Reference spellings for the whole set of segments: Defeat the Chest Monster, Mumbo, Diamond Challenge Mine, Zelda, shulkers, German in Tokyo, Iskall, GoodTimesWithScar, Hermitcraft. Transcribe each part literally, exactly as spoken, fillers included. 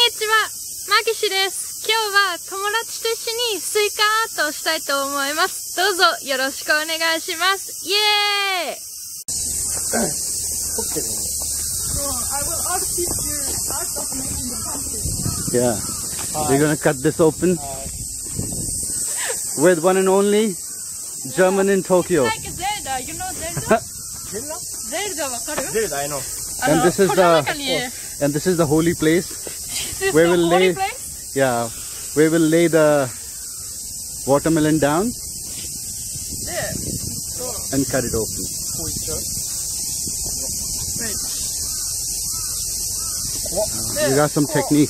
こんにちは、マキシです。今日は友達と一緒にスイカアートをしたいと思います。どうぞよろしくお願いします。イエーイ。Yeah, we're gonna cut this open with one and only German in Tokyo. Like Zelda, you know Zelda? Zelda? Zelda, I know. And this is the and this is the holy place. This we will lay, place? yeah, we will lay the watermelon down yeah. oh. and cut it open. Uh, you got some technique.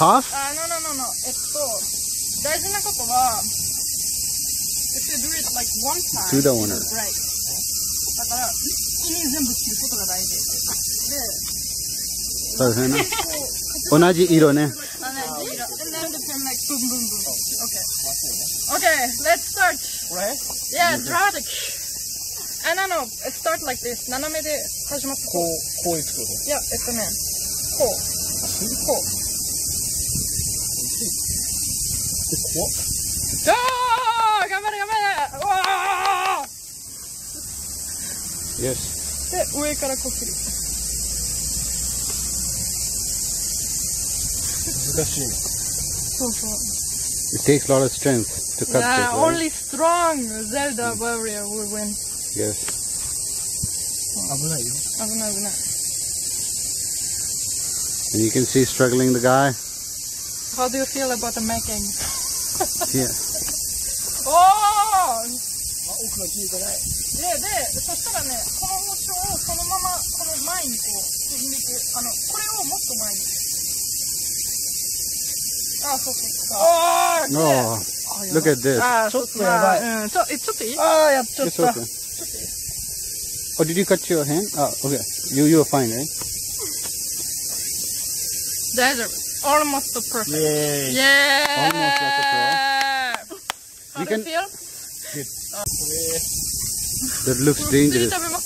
Half? Uh, no, no, no, no. If you do it like one time, to the owner. Right. So, 同じ色ね。Okay, let's start. Yeah, draw the. I don't know. Start like this. 斜めで始まってこうこういくこと。いや、えっとね、こうこう。で、こう。頑張れ頑張れ。わあ。Yes。で、上からこうする。 It takes a lot of strength to cut yeah, this, right? Only strong Zelda warrior will win. Yes. And you can see struggling the guy. How do you feel about the making? Yeah. Oh! Oh, look at this. It's okay. Oh, did you cut your hand? Oh, okay. You you are fine, right? That's almost perfect. Yay. Yeah. Almost like a pro. How do you feel? Good. That looks dangerous. Hmm.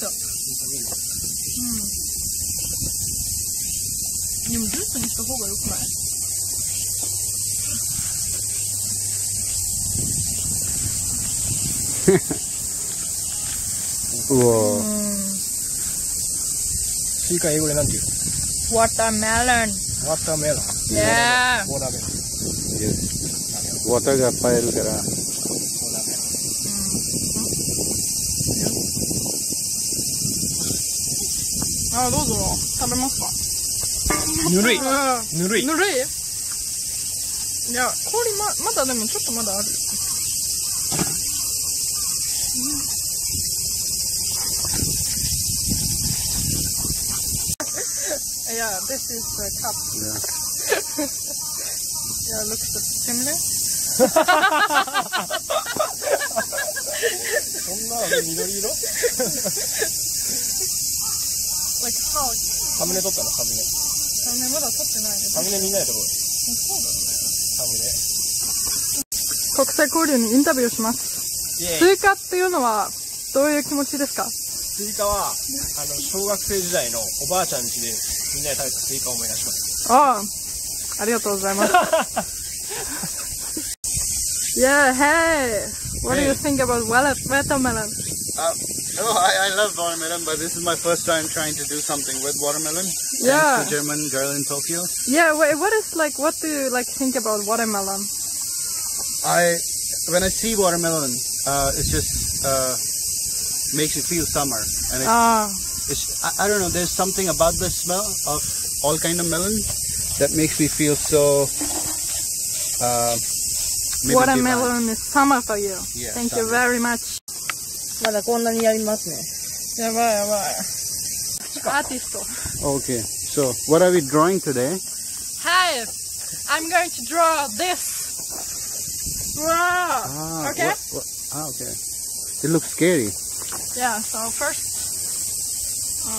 Watermelon. Watermelon. Yeah. Watermelon. Yes. Water ga pile kara. Ah, dozo. Tabemasu ka? Nurui. Nurui. Nurui. Yeah, kori ma mada demo chotto mada aru. Yeah, this is the cup. Yeah, yeah, looks similar. Like how? Thumbnail took it. Thumbnail. Thumbnail, we haven't taken it. Thumbnail, we haven't taken it. Thumbnail. 国際交流にインタビューします。スイカっていうのはどういう気持ちですか？スイカはあの小学生時代のおばあちゃん家で みんなで食べたスイカを思い出します。ああ、ありがとうございます。Yeah, hey, what do you think about watermelon? Uh, no, I, I love watermelon, but this is my first time trying to do something with watermelon. Yeah. Thanks to German girl in Tokyo. Yeah, wait, what is like? What do you like think about watermelon? I when I see watermelon, uh, it just uh, makes you feel summer, and it. Ah. It's, I, I don't know, there's something about the smell of all kind of melon that makes me feel so... Uh, watermelon is summer for you. Yeah, Thank summer. you very much. Artist. Okay, so what are we drawing today? Hi, I'm going to draw this. Wow. Ah, okay? What, what, ah, okay. It looks scary. Yeah, so first... Uh,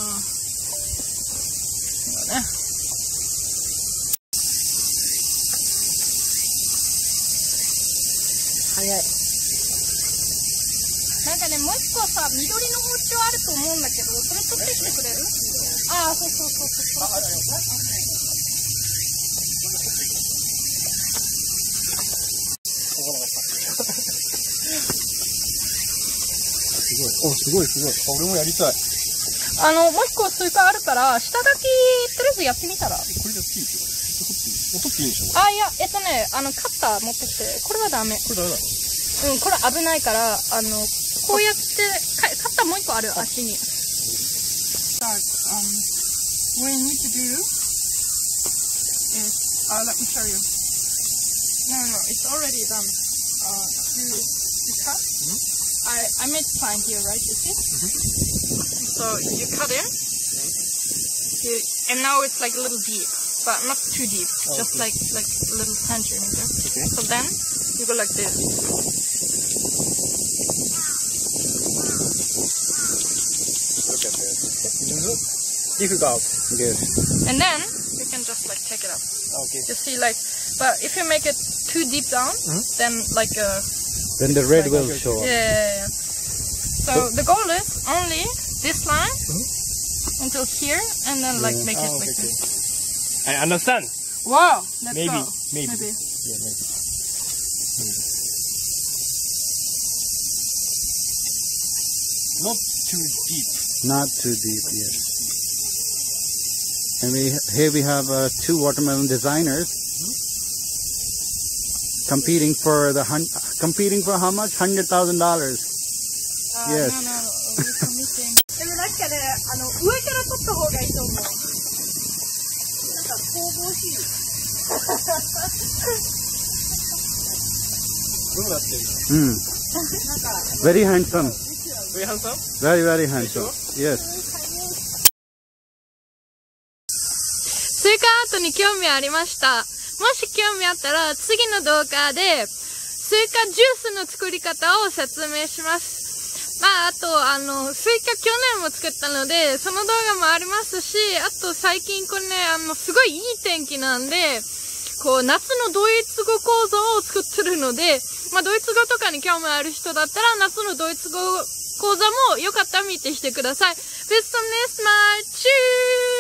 すごい。お、すごいすごい。俺もやりたい。あの、もう一個追加あるから、下書き、とりあえずやってみたら。これでやっていいですよ。取っていいでしょ。あ、いや、えっとね、あの、カッター持ってきて、これはダメ。これダメだ。うん、これ危ないから、あの、こうやって、カッターもう一個ある、足に。さあ、あの、what you need to do is, uh, let me show you. No, no, it's already done. Uh, you, you cut. I, I made a sign here, right? You see? So you cut it. You, and now it's like a little deep. But not too deep, oh, just okay. like like a little center in there. Okay. So then you go like this. Look at this. Difficult. Okay. And then you can just like take it up. Okay. You see, like, but if you make it too deep down, mm-hmm. then like a. Then the red like, will okay. show up. Yeah, yeah, yeah. So, so the goal is only this line mm-hmm. until here, and then like make oh, it okay, like okay. this. I understand. Wow, let's maybe, go. Maybe, maybe. Yeah, maybe. Maybe. Not too deep. Not too deep, yes. And we here we have uh, two watermelon designers mm-hmm. competing for the hun competing for how much? Hundred thousand uh, dollars. Yes. No, no, no. うん。 Very handsome. Very handsome? Very, very handsome. Yes. スイカアートに興味ありました。もし興味あったら次の動画でスイカジュースの作り方を説明します。まあ、あと、あの、スイカ去年も作ったので、その動画もありますし、あと最近これね、あの、すごいいい天気なんで、こう、夏のドイツ語講座を作ってるので、まあ、ドイツ語とかに興味ある人だったら、夏のドイツ語講座もよかったら見てしてください。Bis zum nächsten Mal! Tschüss!